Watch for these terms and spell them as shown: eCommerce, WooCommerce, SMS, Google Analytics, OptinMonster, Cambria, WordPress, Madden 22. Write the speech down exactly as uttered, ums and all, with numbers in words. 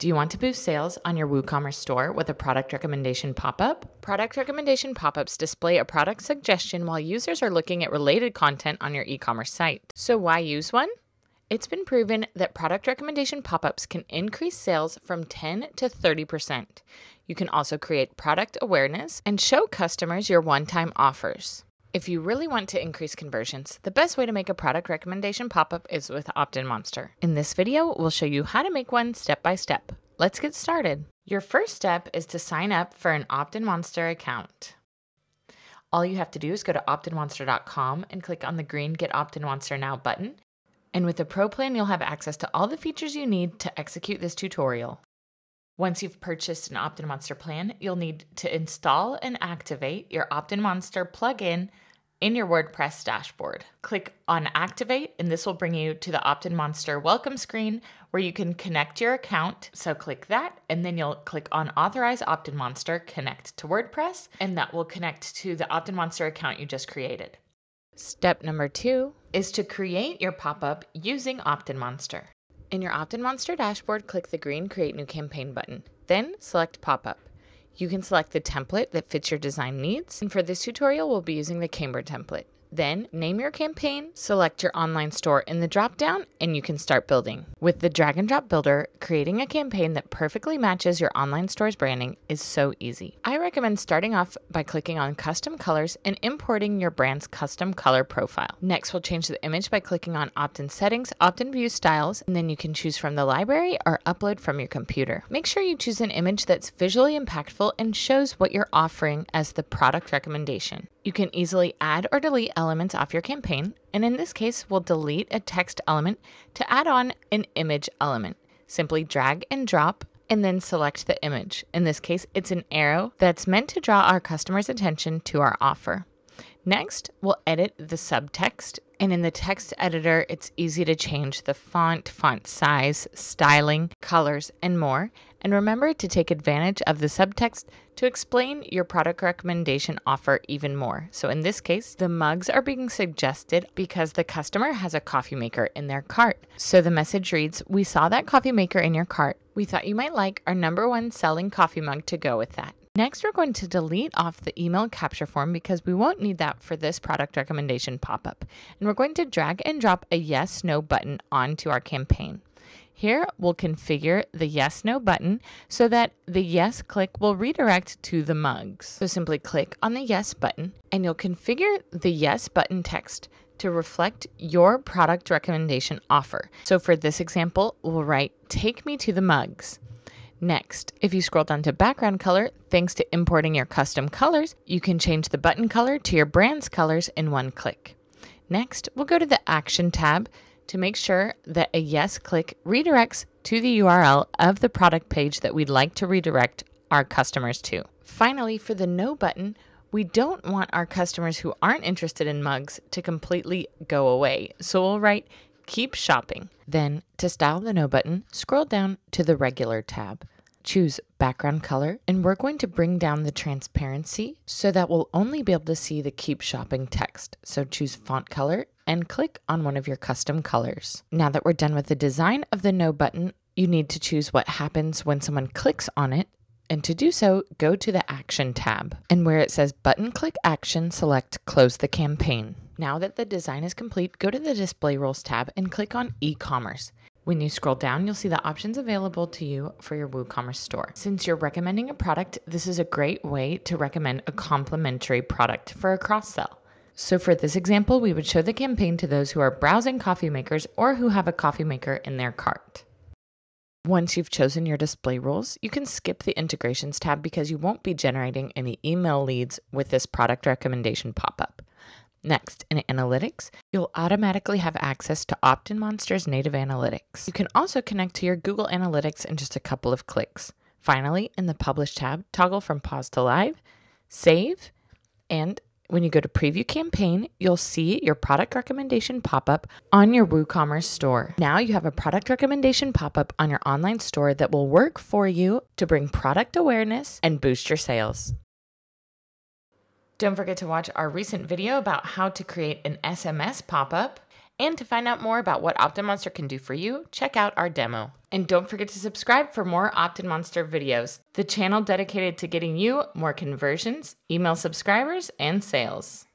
Do you want to boost sales on your WooCommerce store with a product recommendation pop-up? Product recommendation pop-ups display a product suggestion while users are looking at related content on your e-commerce site. So why use one? It's been proven that product recommendation pop-ups can increase sales from ten to thirty percent. You can also create product awareness and show customers your one-time offers. If you really want to increase conversions, the best way to make a product recommendation pop-up is with OptinMonster. In this video, we'll show you how to make one step by step. Let's get started. Your first step is to sign up for an OptinMonster account. All you have to do is go to optin monster dot com and click on the green Get OptinMonster Now button. And with the Pro plan, you'll have access to all the features you need to execute this tutorial. Once you've purchased an OptinMonster plan, you'll need to install and activate your OptinMonster plugin in your WordPress dashboard. Click on Activate, and this will bring you to the OptinMonster welcome screen where you can connect your account. So click that, and then you'll click on Authorize OptinMonster Connect to WordPress, and that will connect to the OptinMonster account you just created. Step number two is to create your pop-up using OptinMonster. In your OptinMonster dashboard, click the green Create New Campaign button, then select Pop-Up. You can select the template that fits your design needs, and for this tutorial, we'll be using the Cambria template. Then name your campaign, select your online store in the drop-down, and you can start building. With the drag and drop builder, creating a campaign that perfectly matches your online store's branding is so easy. I recommend starting off by clicking on custom colors and importing your brand's custom color profile. Next, we'll change the image by clicking on Optin Settings, Optin View Styles, and then you can choose from the library or upload from your computer. Make sure you choose an image that's visually impactful and shows what you're offering as the product recommendation. You can easily add or delete elements off your campaign, and in this case, we'll delete a text element to add on an image element. Simply drag and drop and then select the image. In this case, it's an arrow that's meant to draw our customer's attention to our offer. Next, we'll edit the subtext, and in the text editor, it's easy to change the font, font size, styling, colors, and more. And remember to take advantage of the subtext to explain your product recommendation offer even more. So in this case, the mugs are being suggested because the customer has a coffee maker in their cart. So the message reads, "We saw that coffee maker in your cart. We thought you might like our number one selling coffee mug to go with that." Next, we're going to delete off the email capture form because we won't need that for this product recommendation pop-up. And we're going to drag and drop a yes, no button onto our campaign. Here, we'll configure the yes, no button so that the yes click will redirect to the mugs. So simply click on the yes button and you'll configure the yes button text to reflect your product recommendation offer. So for this example, we'll write, "Take me to the mugs." Next, if you scroll down to background color, thanks to importing your custom colors, you can change the button color to your brand's colors in one click. Next, we'll go to the Action tab to make sure that a yes click redirects to the U R L of the product page that we'd like to redirect our customers to. Finally, for the no button, we don't want our customers who aren't interested in mugs to completely go away, so we'll write, "Keep shopping." Then, to style the no button, scroll down to the regular tab. Choose background color, and we're going to bring down the transparency so that we'll only be able to see the "Keep shopping" text. So choose font color and click on one of your custom colors. Now that we're done with the design of the no button, you need to choose what happens when someone clicks on it. And to do so, go to the Action tab. And where it says Button Click Action, select Close the Campaign. Now that the design is complete, go to the Display Rules tab and click on E-commerce. When you scroll down, you'll see the options available to you for your WooCommerce store. Since you're recommending a product, this is a great way to recommend a complementary product for a cross-sell. So for this example, we would show the campaign to those who are browsing coffee makers or who have a coffee maker in their cart. Once you've chosen your display rules, you can skip the integrations tab because you won't be generating any email leads with this product recommendation pop-up. Next, in Analytics, you'll automatically have access to OptinMonster's native analytics. You can also connect to your Google Analytics in just a couple of clicks. Finally, in the Publish tab, toggle from pause to live, save, and when you go to Preview Campaign, you'll see your product recommendation pop-up on your WooCommerce store. Now you have a product recommendation pop-up on your online store that will work for you to bring product awareness and boost your sales. Don't forget to watch our recent video about how to create an S M S pop-up And to find out more about what OptinMonster can do for you, check out our demo. And don't forget to subscribe for more OptinMonster videos, the channel dedicated to getting you more conversions, email subscribers, and sales.